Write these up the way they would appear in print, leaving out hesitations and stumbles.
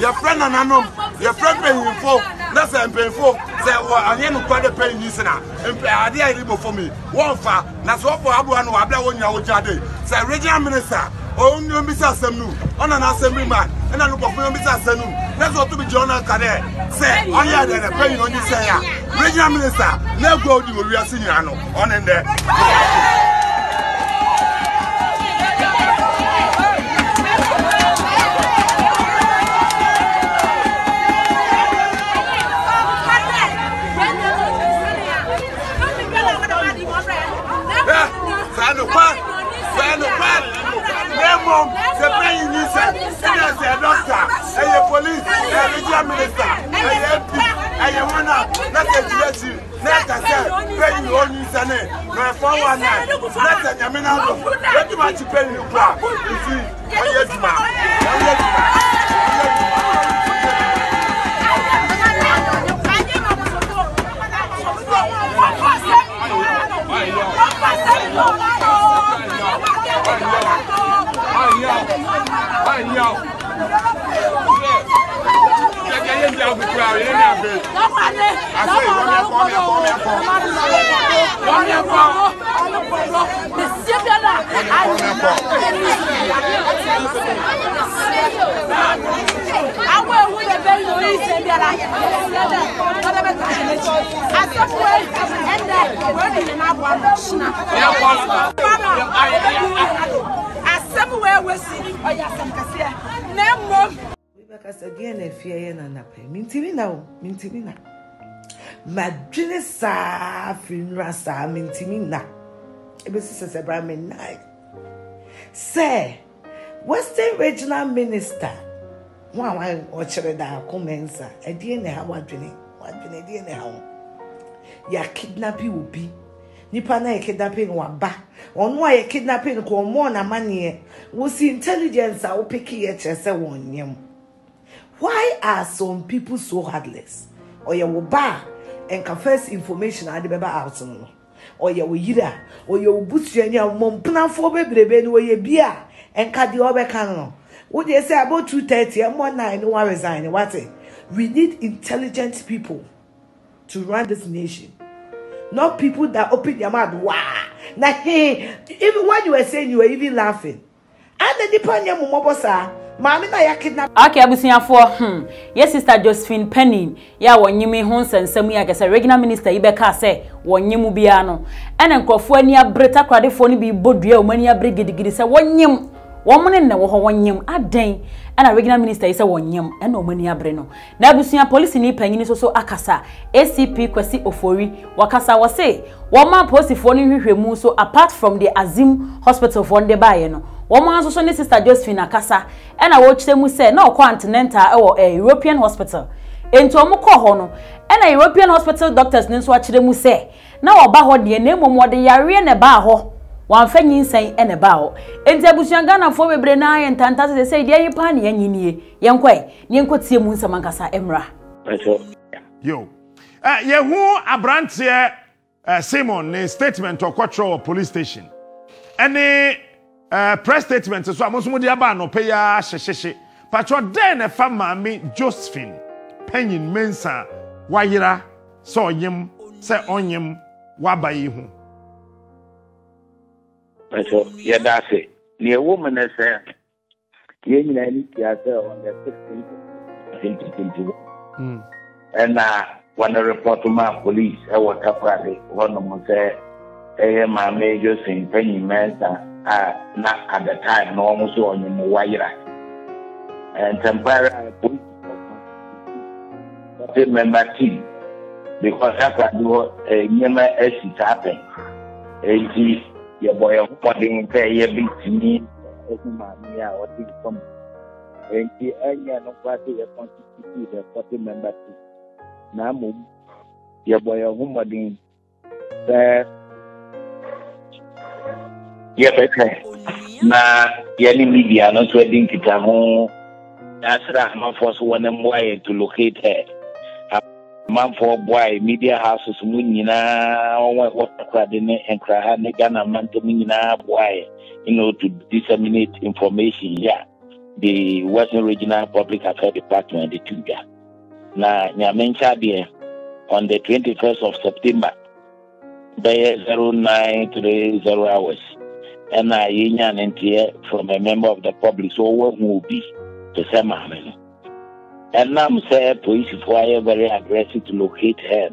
Your friend and anom, your friend paying for, that's a painful. Say, I am quite a paying listener. And I did for me. One far, that's what for Abu and Abla on your jade. Say, Regional Minister, oh, you miss us a new, on an assembly man, and I look for you miss us a new. That's what to be Jonah Cadet. Say, on your day, paying on you say, Regional Minister, now go to your senior on and there. Mintimina, Madrina sa funeral sa Mintimina. It was Sister Brahmin night. Say, Western Regional Minister. One watcher da commensa, a DNA, what DNA how. Ya kidnapping will be. Nipana kidnapping one ba. On why kidnapping ko more na money. Was intelligence I will pick yet as a one yam. Why are some people so heartless? Or you will buy and confess information at the baby out. Or you will yida, or you will boost your mom plan for baby, or you beer and cut the other cannon. What they say about 2:30 and 1:09, no one resign. What we need intelligent people to run this nation, not people that open their mouth. Wow, like hey, even when you were saying you were even laughing. And the depend on your mom, sir. Mammy, I kidnapped. Okay, I was here for yes, Sister Josephine Penny. Yeah, when you may Hons and Sammy, I guess a regular minister, Ibeka say, when you mubiano. And Uncle Fuania Bretta Cradifoni be Bodrio, many a brigade giddis, a one yum. Woman in the one yum, a day, and a regular minister is a one yum, and no many a breno. Nabusia police in Penny is also Akasa, ACP Kwesi Ofori, Wakasa was say, one man posted for him remove so apart from the Azim Hospital for the Bayano. Woman also ni Sister Josephine Akasa and I watch them who say no continental or a European hospital. Into Mukohono and a European hospital doctors names watch them who say now about the name of what they are in a baho. One thing you say and about and Tabusangana for Brenai and Tantas they say, dear Pan Yan Yankway, Yanko Timun Samankasa Emra. Yo, Yahu Abrantia Simon, a statement or quattro police station. And press statement so I must move the abano pay ya sheshe. But your then a family Josephine Penyin Mensa Waira saw him say on him wabayihu. And so yeah that's it. Near woman is on the 16th of 2021. And when I report to my police, I was up one of them say my major Saint Penyin Mensa. Not at the time, no almost so on the wire. And temporary police member team because after a number as it happened, it is your boy of what they pay a bit to me. And the area no party a constitute the 40 member team. Namu, your boy, your woman, yes, na yani media not wedding Kitamo. That's right, man, for one boy to locate her. Man, for boy, media houses, Munina, what Cradine and Krahanigan and Mantomina, boy, you know, to disseminate information. Yeah, the Western Regional Public Affairs Department, the Tuga. Now, Nyamencha, on the 21st of September, by 09:30 hours. And I hear from a member of the public, so what will be the same. And now, sir, police were very aggressive to locate her.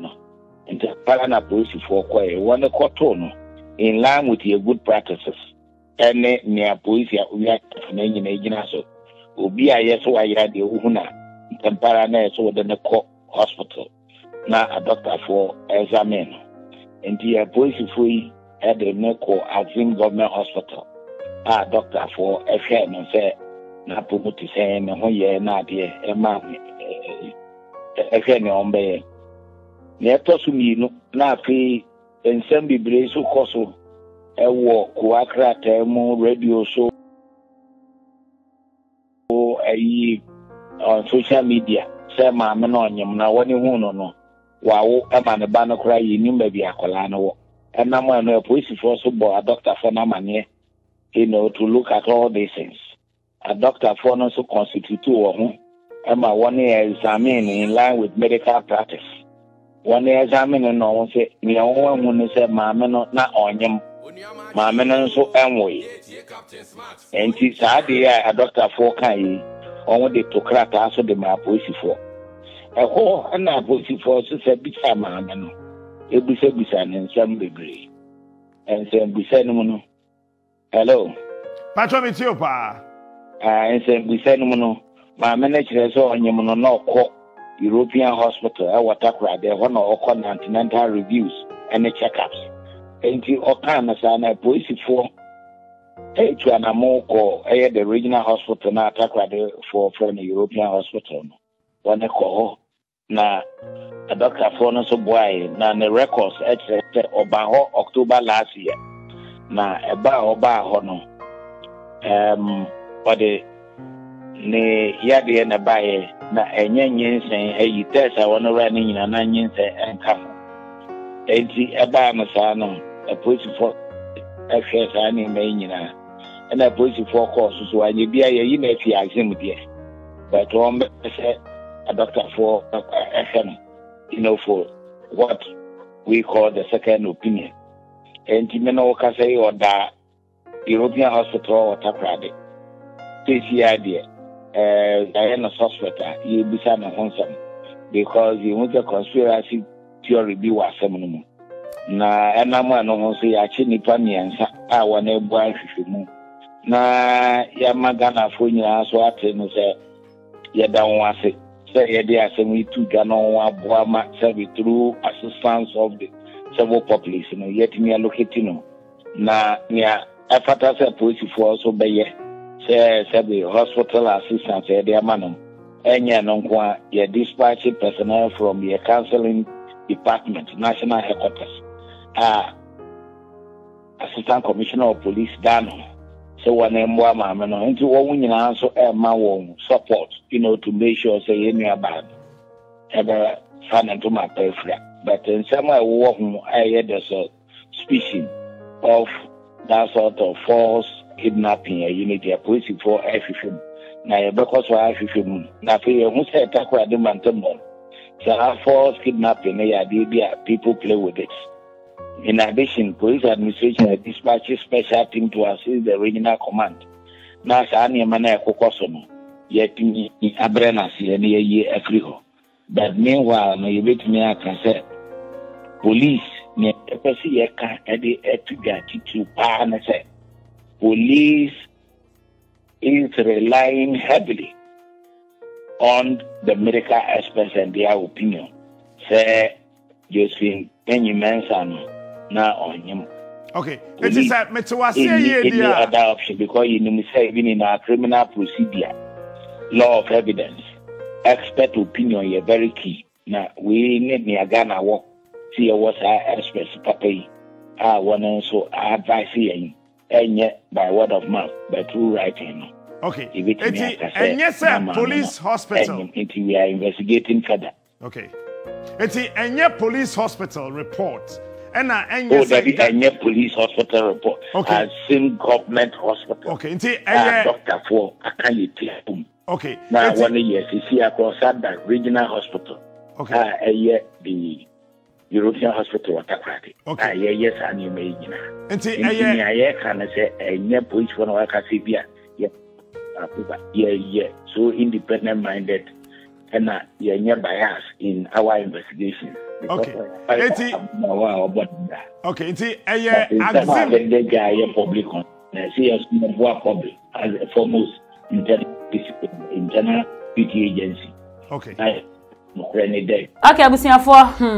And the Parana police for quite one quarter in line with your good practices. And near police, we are an engineer, so will be a yes, why you had the Uhuna, and Parana, so then the hospital. Now, a doctor for examine. And the police free. At the Neko Azim Government Hospital. Ah, doctor for a friend and say, Napumuti saying, oh, yeah, Nadia, a man, a friend on bay. Netosumi, Napi, and Sambi Bresu Koso, a walk, Kuakra, Temo, radio show, on social media. Say, Mamma, no, one you know, wow, a man, a banner cry, you knew maybe a colano. And now I know police force a doctor for Namania, you know, to look at all these things. A doctor for also constitute one. And my 1 year examine in line with medical practice. 1 year examine no say me own who say my men not on him. My men so anyway. And since I did a doctor for kind on the tocrat also the my police for. Oh, and I police force is a bit of my men. And some degree. And some Bissanomono. Hello. Patron, it's your pa. And some Bissanomono. My manager is on your European hospital. I was Accra. They honor all continental reviews and checkups. And the Okana Sana police for a to an Amoko, I had the regional hospital now Accra for from the European hospital. One a call. Na a doctor for no so boy, na the records at Obaho October last year. Na about Obahono, but the Yadi and a buyer, na a yen saying, hey, you test I want to run in an onion and come. And the Abamasano, a police for a fair signing mania, and a police for courses while you be a yen if you examine it. But one said, a doctor for FM, you know, for what we call the second opinion. And Timeno Casay or the European hospital or Taprade, TCID, Diana Hospital, you be some handsome because you want a conspiracy theory be was some. Na, and I'm one of the Achinipani and our neighbor. Na, Yamagana Funia, so I tell say, you don't want it. There are some two Ghana Brahma service through assistance of the civil populace. You know, yet me allocating now, yeah, I thought I said police for also by the hospital assistance, their manum, and your nonqua, your dispatching personnel from your counseling department, national headquarters, assistant commissioner of police, Dano. So one and one man, and to one woman also a man support, you know, to make sure say any about ever fan and to my perfect. But in some way, I heard a species of that sort of false kidnapping. You need a police for everything. Now, because for everything, now for you, who said attack with the mountain ball? So, false kidnapping, people play with it. In addition, police administration has dispatched a special team to assist the regional command. Now, Sani Mana Kokosono, yet in Abrenas, and ye Afriho. But meanwhile, no, you wait me, I can say, police, ne Pessi, can edit to Pan, say, police is relying heavily on the medical experts and their opinion. Say, Josephine, any man's son. Now on him. Okay. It is a metawasi idea. Other option because you know, even in our criminal procedure, law of evidence, expert opinion is very key. Now, we need to Ghana work. See what's our experts, Papa. I want also advise you, and yet by word of mouth, by through writing. Okay. And yes, sir, police hospital. We are investigating further. Okay. It's a police hospital report. And that is a police hospital report. Okay. I've seen government hospital. Okay. It's doctor for Akanyeti. Okay. Now, 1 year, you see across that regional hospital. Okay. The European hospital water credit. Okay. Yes, and you may. And see, I say a police one or a so independent minded and bias in our investigation. Okay. Okay. Okay. Okay, Abusiafo,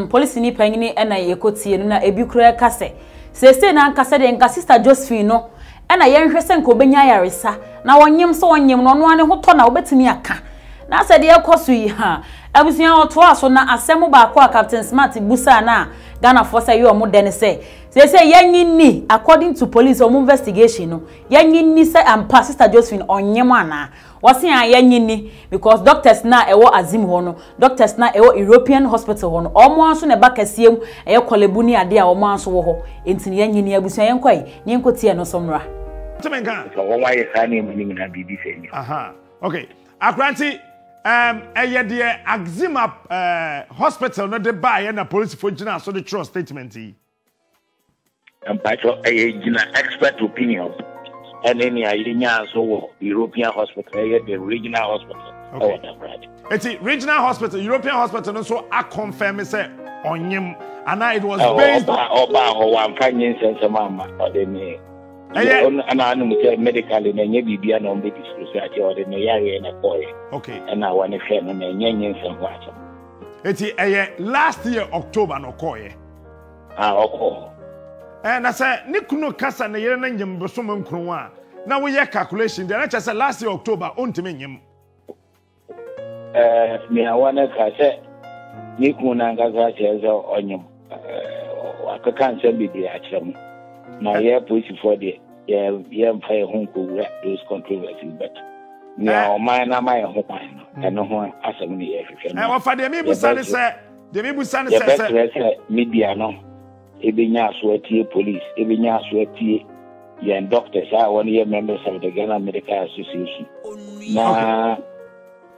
police ni pengine ena yekoti na ebukure kase. Sese na kase de nka Sister Josephine no. Ena yenhwe se nko benya yaresa na wonyem so wonyem no no ane hoto na obetimi aka. Na se de ekoso yi ha. Abusiafo to aso na asemu ba akwa Captain Smarty Bussana Ghana force ye omo de ne se. Sese yenyini according to police omo investigation no. Yenyini se ampa Sister Josephine onyem ana. Wasi anyanyini because doctors na ewo azim hono, doctors na ewo European hospital hono. Omo anso ne ba kasiem eyo kolebuni ade a omo anso wo ho. Entini anyanyini abusu yenkwai, nyenko tie no somra. Temenka. Aha. Okay. Akranti eye de Axima hospital no de ba ye na police for gina so the trust statement yi. Ampacho eye gina expert opinion. And then so European hospital, the regional hospital. Okay. It's a regional hospital, European hospital, so I confirm it on him. And it was based on last year, October, no. And I said, Nikuno Casa, the Yerenan Bosom Krua. Now we have calculation. The answer is last year, October, on to me. Miawana Casa, Nikunanga says, on you. I can't send me the action. Now, you have pushed for the young fire home to wrap those controversies, but now mine are my home. And no one asked me if you can. Now, for the Mibusan, the Mibusan says, media, no. Ebenya Swati police, Ebenya Swati, and doctors are 1 year members of the Ghana Medical Association. Now,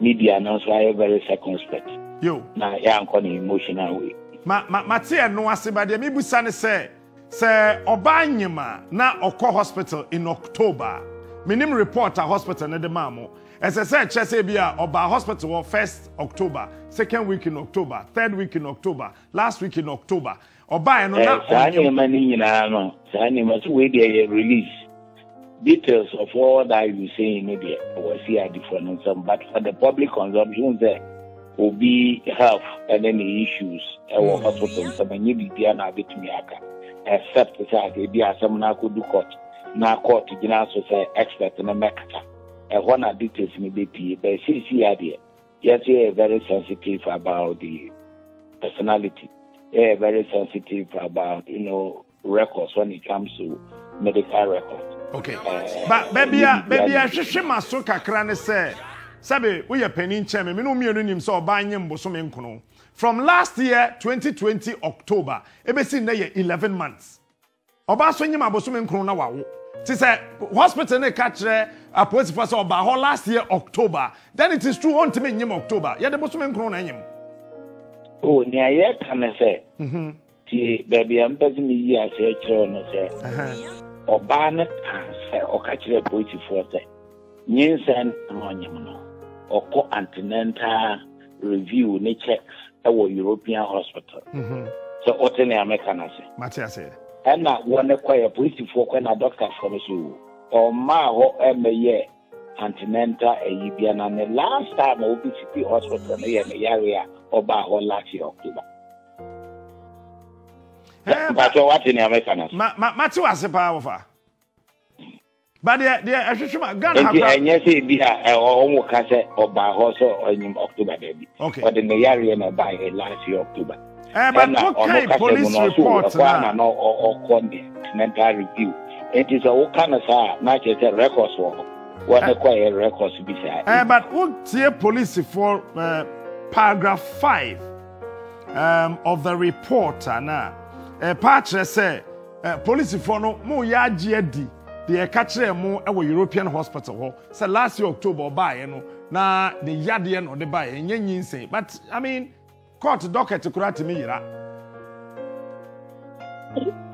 media announced why very circumspect. You now, I'm going emotional way. Matia no asibade, Mibusane say, Sir Obanyama, now Oko Hospital in October. Minim report a hospital in the Mamo. As I said, Chesebia Oba Hospital 1st October, 2nd week in October, 3rd week in October, last week in October. Oba no na release details of all that you say in media was here different some, but for the public consumption there will be health and any issues or hospital some any bibia na bit me aka except that e bia some na ko do court na court gina so say expert na mekata e one details me be pie but see here yes you are very sensitive about the personality. Yeah, very sensitive about records when it comes to medical records. Okay, but baby, I should share my soul. Kakrane say, "Sabe, we are penning chairman. We no me only him so buying him bosom kono." From last year, 2020 October, ebesi na ye 11 months. Oba so nyima bosom kono na wawo. She said hospital ne katre a police force oba last year October. Then it is true on to me nyim October. Ye de bosom kono na nyim. Oh, near yet, and I say, baby, I'm begging me, I say, or Barnet, or catch the poetry for that. Yes, and or continental review, ne checks, our European hospital. So, what in American, I say, Matthias, and I want to acquire poetry for when a doctor from you, or my whole MBA, continental, and Ibian, and the last time OPCP hospital in the area. Oba or last year October. But what in America? Matu as a power. But they are Ghana. Yes, they are almost or by also in October, baby. Okay. But in the area by last year October. But what kind of police report? Mental review. It is a kind of not just a records for what acquire records beside. But what the police for paragraph 5 of the report? Now, Patrick say police for no more yadi. They catch them more at European hospital. So last year October by you know now the Yadian or the buy and say. But I mean, court docket to correct me.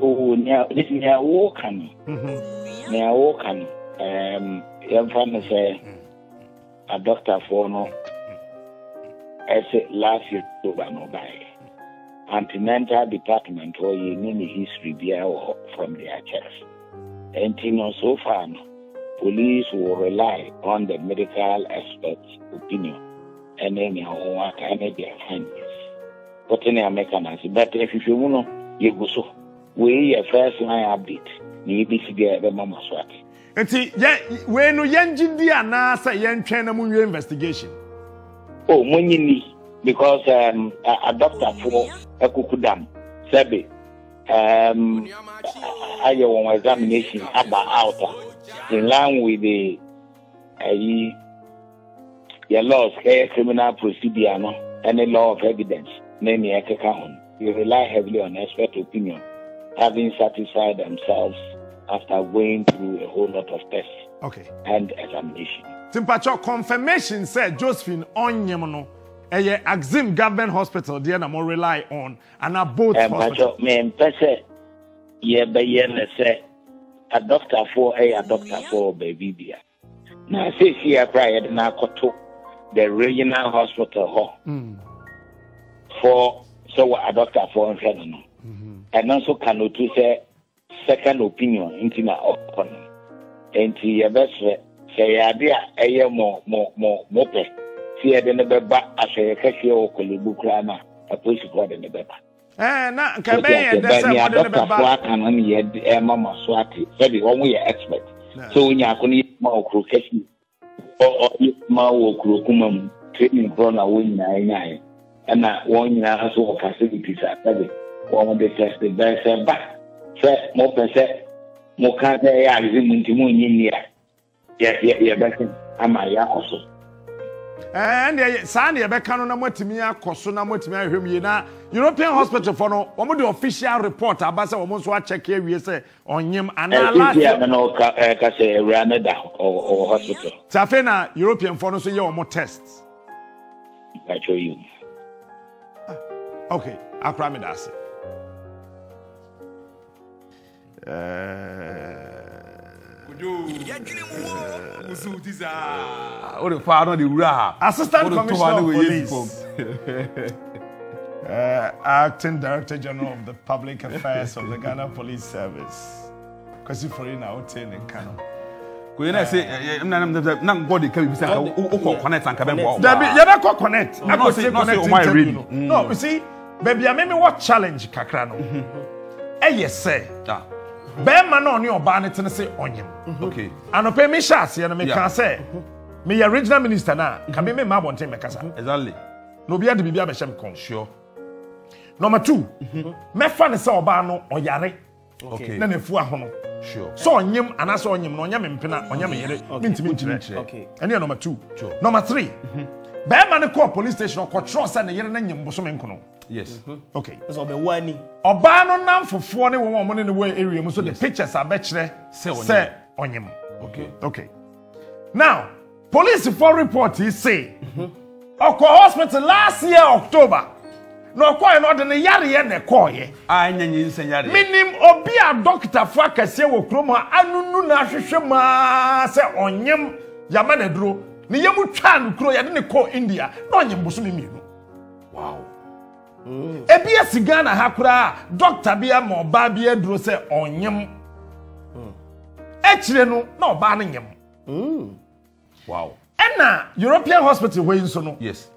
Oh, now this is a walk on. Now walk on. Young family say a doctor for no. I said last year October no by. Antenatal department or you mean history be from their chest. And you know, so far, police will rely on the medical expert's opinion and then your homework and their findings. But in America, but if you want to, you go so. We are first line update. You be see the mama swat. And see, when you engine the NASA, you train them your investigation. Oh, money because a doctor for a kukudam, Sabi. I want examination about outer in line with the laws, criminal procedure, no, and the law of evidence. Many they rely heavily on expert opinion, having satisfied themselves after going through a whole lot of tests and examination. Timpacho confirmation said Josephine on Yemono. A Axim government hospital, dear, I more rely on and a both hospital. A doctor for a doctor for baby. Now, since here prior to the regional hospital hall for so a doctor for a friend, and also can to say second opinion into my opinion, and to your best say, I am more. See, I didn't be back as a cashier or Kolibukrana, a police squad in the Beba. Now, Cabay, that's a doctor, Swat, and only a mamma Swati, very only expert. So, when you are going to eat more croquet or eat more crocumum, training grown away 99, and I won your household facilities at Bebe. One they test the best back. More percent, more can't they are in Muntimunia. Yes, yes, yes, yes, yes, and Sandy, I can't know what to me, Cosuna, what to him, you know, European hospital for no one the official report about almost what check here we say on him and Ranada or hospital. Safena, European for no so you more tests. I show you. Okay, I promise. Assistant Commissioner of Police, Acting Director General of the Public Affairs of the Ghana Police Service. Kwesi Ofori na hotel in Kano. Connect. No, you see, baby, I made me what challenge kakrano. Eh yes sir. Ben man on your banner and say on him. Okay. And pay me shots, and make can say. Me your regional minister now. Can be me ma want him make us. Exactly. No be a be a shame con. Sure. Number 2. Me fan say obano on yare. Okay. Na ne fu ahono. Sure. So on him and as on him no nya me mpena, on nya me yere. Mintimi. Okay. And here number 2. Sure. Number 3. Ben man call police station or control say na yere na nyim boso me nkono. Yes. Okay. That's all be warning. Obano nam fofo ne won won ne we area so the pictures are betchere say onyem. Okay. Okay. Now, police for report he say Oko hospital last year October. No ko e no de ne yare ye ne ko ye. Ah nyanyi nsen yare. Minim obi a doctor for akase wo kromo anunu na hwehwe ma say onyem yama ne duro. Ne yemu twa no kro ye de ne ko India. No onyem boso me mienu. Wow. Ebia sigana hakura doctor bia mo ba bia duro se onyem. Echire no na oba ne nyem. Wow. Ena European hospital wey nso no. Yes.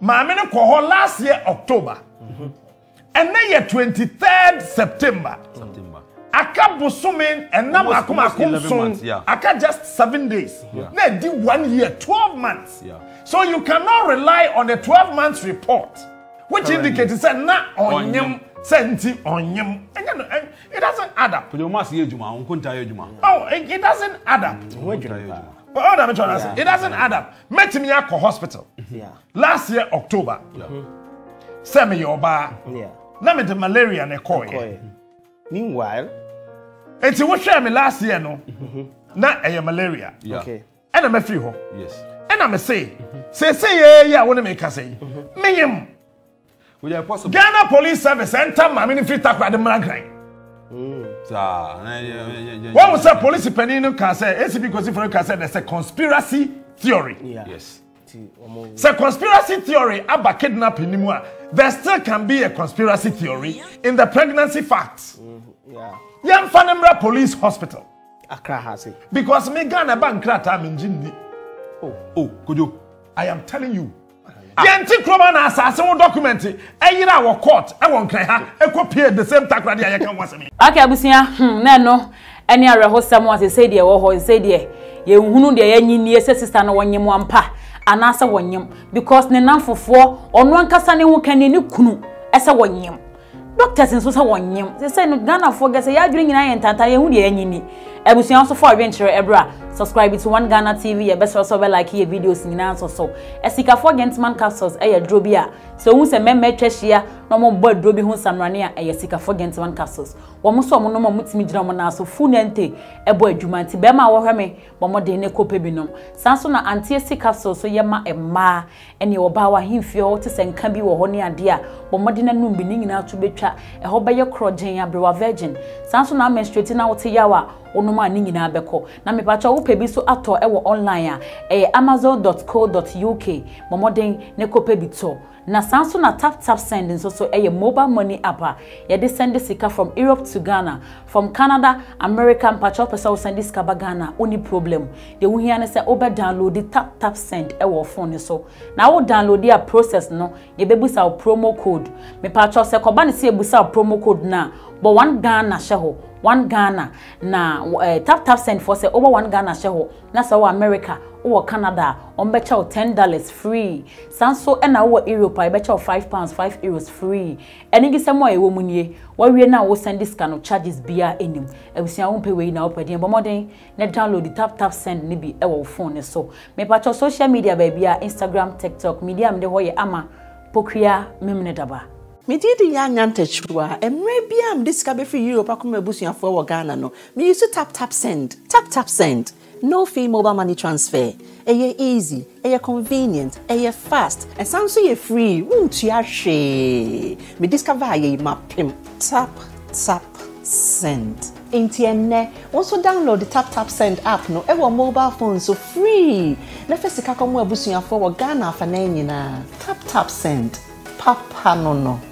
Maame ne ko ho last year October. And na ye 23rd September. Aka busumen and now Aka just 7 days. Yeah. They did 1 year, 12 months. Yeah. So you cannot rely on a 12 months report, which indicates that not on him, senti on him. It doesn't add up. Oh, it doesn't add up. Oh, no, yeah, it doesn't add up. Met me at hospital. Yeah. Last year, October. Semi your bar. Yeah. Let me the malaria and a coy. Meanwhile, it's what share me last year, no? Not a malaria. Yeah. Okay. And I'm a free home. Yes. And I'm a say, yeah, I want to make a say. Me him. Would you possibly Ghana Police Service and Tam, I mean, if you talk about the Malagrine. What was the police opinion can say? ACP Kwesi Ofori can say there's a conspiracy theory. Yeah. Yes. It's a conspiracy theory about kidnapping. There still can be a conspiracy theory in the pregnancy facts. Yeah. Young Fanimra Police Hospital. Accra has it. Because me Ghana bankrat am in Jindi. Oh, could you? I am telling you. Yanti Kroman has a document. I will court. I won't cry. I copy the same tax. I can once again. Okay, Abusia, no. Any other host, someone say, dear, or say, dear, you who the any sister, no one you want pa, and answer one you because Nenan for 4 on one Cassani who can in you canoe as a one you. Doctors and so one you. They say, Ghana forgets a yard drinking and Tanta, who the any. Abusia also for adventure, Ebra. Subscribe to One Ghana TV, your best also like here videos in answer so. As you can for gentleman capsules, a drobia. So, who's a member trash here, no more bird drobi who's some rania, a yasika for gentleman capsules. One more so, no more mutsmi drama, so funente, a boy jumanti, bema or heme, one more dene copebinum. Sansona anti capsules, so yama a ma, and your bawa him fiortis and can be wahoni and dear, one more dinner noon beginning out to be trap, a whole by your crojin, a brewer virgin. Sansona menstruating out to yawa, or no man in abeko. Now, me patcho. Pebi so ato ewo online amazon.co.uk momoden ne kopebi to na sanso na TapTap Send nso so mobile money app ya de send sika from Europe to Ghana, from Canada, America and patcho pesa wo send sika ba Ghana oni problem de wo hia ne se oba download the TapTap Send ewo phone so na wo download ya process no ye bebusa promo code me patcho se ko ba ne se ebusa promo code na but One Ghana sheho One Ghana na TapTap Send for say over One Ghana sheho na saw America or Canada on better $10 free sanso and our Europe I better £5 €5 free and in some way woman ye what we now will send this kind of charges beer in him and we see our own pay way now but then net download the TapTap Send nibi our phone so me patch social media baby Instagram TikTok medium the way ama pokria memnedaba. Me did the young antechua, and maybe I'm discovered for Europe. I come bushing for Ghana. No, me used to TapTap Send, TapTap Send. No fee mobile money transfer. Aye, easy, aye, convenient, aye, fast, and sound so ye free. Won't ya she? Me discover ye map him. TapTap Send. Intienne also download the TapTap Send app. No, ever mobile phone so free. Nefesika come bushing for Ghana for nine. TapTap Send. Papa no no.